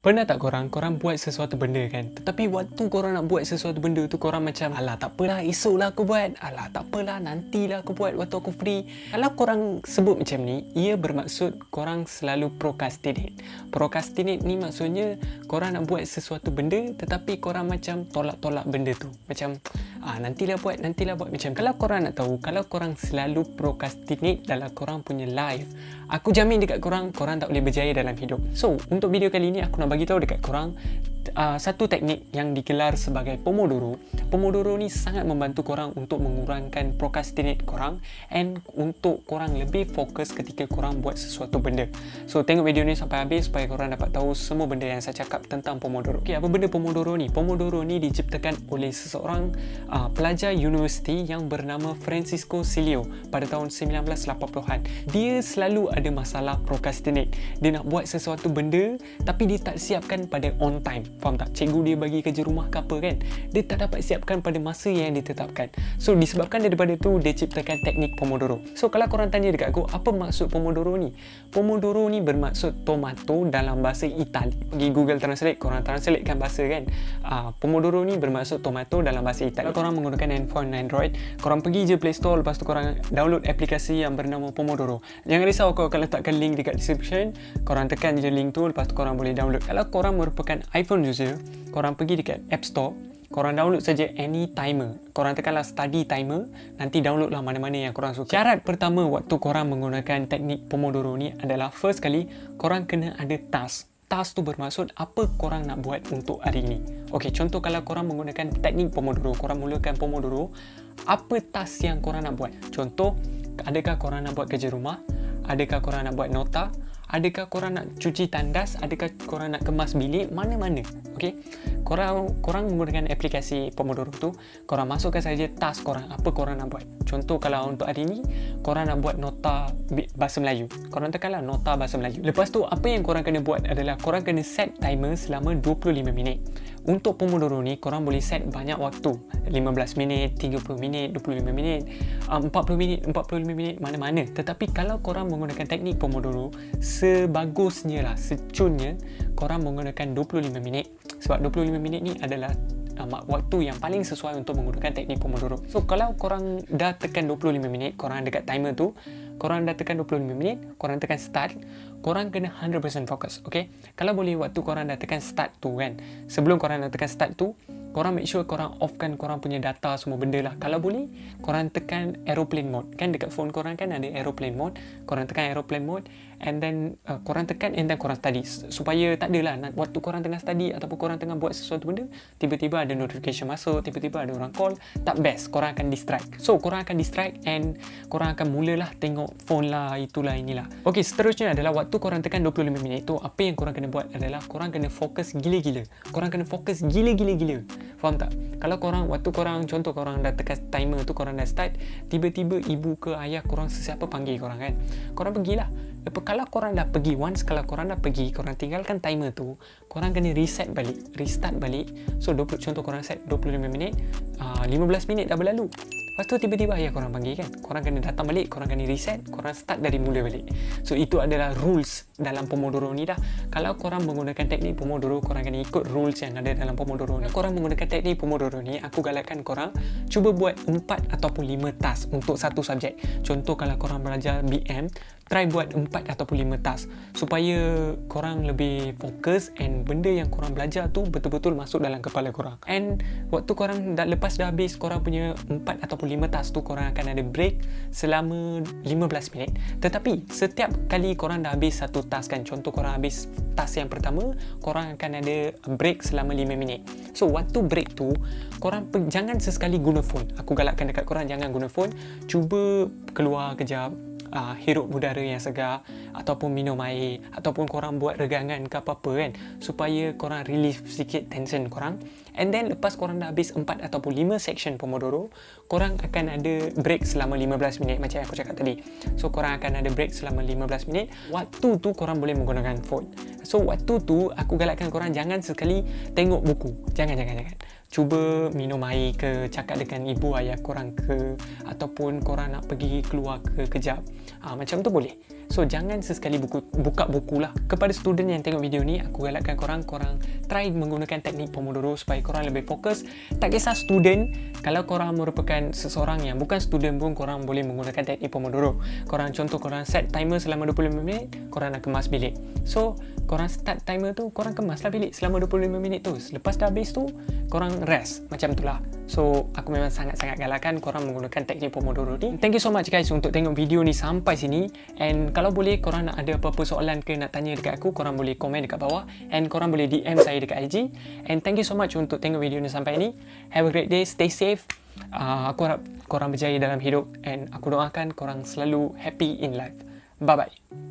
Pernah tak korang buat sesuatu benda kan? Tetapi waktu korang nak buat sesuatu benda tu, korang macam, alah takpelah, esoklah aku buat. Alah takpelah, nantilah aku buat waktu aku free. Kalau korang sebut macam ni, ia bermaksud korang selalu procrastinate. Procrastinate ni maksudnya korang nak buat sesuatu benda, tetapi korang macam tolak-tolak benda tu. Macam, nantilah buat macam. Kalau korang nak tahu, kalau korang selalu procrastinate dalam korang punya life, aku jamin dekat korang tak boleh berjaya dalam hidup. So, untuk video kali ni, aku nak bagi tahu dekat korang satu teknik yang digelar sebagai Pomodoro. Pomodoro ni sangat membantu korang untuk mengurangkan procrastinate korang and untuk korang lebih fokus ketika korang buat sesuatu benda. So tengok video ni sampai habis supaya korang dapat tahu semua benda yang saya cakap tentang Pomodoro. Okey, apa benda Pomodoro ni? Pomodoro ni diciptakan oleh seseorang pelajar universiti yang bernama Francisco Cilio pada tahun 1980-an. Dia selalu ada masalah procrastinate. Dia nak buat sesuatu benda tapi dia tak siapkan pada on time. Faham tak? Cikgu dia bagi kerja rumah ke apa kan, dia tak dapat siapkan pada masa yang ditetapkan. So disebabkan daripada tu, dia ciptakan teknik Pomodoro. So kalau korang tanya dekat aku, apa maksud Pomodoro ni? Pomodoro ni bermaksud tomato dalam bahasa Itali. Pergi Google Translate, korang translatekan bahasa kan. Pomodoro ni bermaksud tomato dalam bahasa Itali. Kalau korang menggunakan handphone Android, korang pergi je Play Store, lepas tu korang download aplikasi yang bernama Pomodoro. Jangan risau, aku akan letakkan link dekat description. Korang tekan je link tu, lepas tu korang boleh download. Kalau korang merupakan iPhone user, korang pergi dekat App Store, korang download saja any timer. Korang tekanlah study timer, nanti downloadlah mana-mana yang korang suka. Syarat pertama waktu korang menggunakan teknik Pomodoro ni adalah first kali, korang kena ada task. Task tu bermaksud apa korang nak buat untuk hari ni. Okey, contoh kalau korang menggunakan teknik Pomodoro, korang mulakan Pomodoro, apa task yang korang nak buat? Contoh, adakah korang nak buat kerja rumah? Adakah korang nak buat nota? Adakah korang nak cuci tandas? Adakah korang nak kemas bilik? Mana-mana. Okey, korang menggunakan aplikasi Pomodoro tu, korang masukkan saja task korang, apa korang nak buat. Contoh kalau untuk hari ni, korang nak buat nota bahasa Melayu, korang tekanlah nota bahasa Melayu. Lepas tu, apa yang korang kena buat adalah korang kena set timer selama 25 minit. Untuk Pomodoro ni, korang boleh set banyak waktu, 15 minit, 30 minit, 25 minit, 40 minit, 45 minit, mana-mana. Tetapi kalau korang menggunakan teknik Pomodoro, sebagusnya lah, secunnya korang menggunakan 25 minit. Sebab 25 minit ni adalah waktu yang paling sesuai untuk menggunakan teknik Pomodoro. So kalau korang dah tekan 25 minit, korang dekat timer tu, korang dah tekan 25 minit, korang tekan start, korang kena 100% fokus. Okay, kalau boleh waktu korang dah tekan start tu kan, sebelum korang dah tekan start tu, korang make sure korang offkan korang punya data semua benda lah. Kalau boleh, korang tekan aeroplane mode. Kan dekat phone korang kan ada aeroplane mode. Korang tekan aeroplane mode and then korang tekan and then korang study. Supaya tak adalah waktu korang tengah study ataupun korang tengah buat sesuatu benda, tiba-tiba ada notification masuk, tiba-tiba ada orang call, tak best. Korang akan distract. So, korang akan distract and korang akan mulalah tengok phone lah, itulah, inilah. Okay, seterusnya adalah waktu korang tekan 25 minit tu, apa yang korang kena buat adalah korang kena fokus gila-gila. Korang kena fokus gila-gila-gila. Faham tak? Kalau korang, waktu korang, contoh korang dah tekan timer tu, korang dah start, tiba-tiba ibu ke ayah korang, sesiapa panggil korang kan, korang pergilah. Lepas kalau korang dah pergi, once kalau korang dah pergi, korang tinggalkan timer tu, korang kena reset balik, restart balik. So, contoh korang set 25 minit, 15 minit dah berlalu. Lepas tu tiba-tiba ayah korang panggil kan, korang kena datang balik, korang kena reset, korang start dari mula balik. So itu adalah rules dalam Pomodoro ni dah. Kalau korang menggunakan teknik Pomodoro, korang kena ikut rules yang ada dalam Pomodoro ni. Kalau korang menggunakan teknik Pomodoro ni, aku galakkan korang cuba buat 4 ataupun 5 task untuk satu subjek. Contoh kalau korang belajar BM, try buat 4 ataupun 5 task supaya korang lebih fokus and benda yang korang belajar tu betul-betul masuk dalam kepala korang. And waktu korang dah lepas dah habis korang punya 4 ataupun 5 task tu, korang akan ada break selama 15 minit. Tetapi setiap kali korang dah habis satu task kan, contoh korang habis task yang pertama, korang akan ada break selama 5 minit. So waktu break tu, korang jangan sesekali guna phone. Aku galakkan dekat korang jangan guna phone. Cuba keluar kejap, hirup udara yang segar ataupun minum air ataupun korang buat regangan ke apa-apa kan, supaya korang relief sikit tension korang. And then lepas korang dah habis 4 ataupun 5 section Pomodoro, korang akan ada break selama 15 minit macam yang aku cakap tadi. So korang akan ada break selama 15 minit. Waktu tu korang boleh menggunakan phone. So waktu tu aku galakkan korang jangan sekali tengok buku. Jangan. Cuba minum air ke, cakap dengan ibu ayah korang ke, ataupun korang nak pergi keluar ke kejap. Macam tu boleh. So jangan sesekali buka buku lah. Kepada student yang tengok video ni, aku galakkan korang try menggunakan teknik Pomodoro supaya korang lebih fokus. Tak kisah student, kalau korang merupakan seseorang yang bukan student pun korang boleh menggunakan teknik Pomodoro. Korang contoh korang set timer selama 25 minit, korang nak kemas bilik. So korang start timer tu, korang kemaslah bilik selama 25 minit tu. Lepas dah habis tu, korang rest. Macam tu lah. So aku memang sangat-sangat galakkan korang menggunakan teknik Pomodoro ni. Thank you so much guys untuk tengok video ni sampai sini. And kalau boleh korang nak ada apa-apa soalan ke nak tanya dekat aku, korang boleh komen dekat bawah. And korang boleh DM saya dekat IG. And thank you so much untuk tengok video ni sampai ni. Have a great day. Stay safe. Aku harap korang berjaya dalam hidup. And aku doakan korang selalu happy in life. Bye-bye.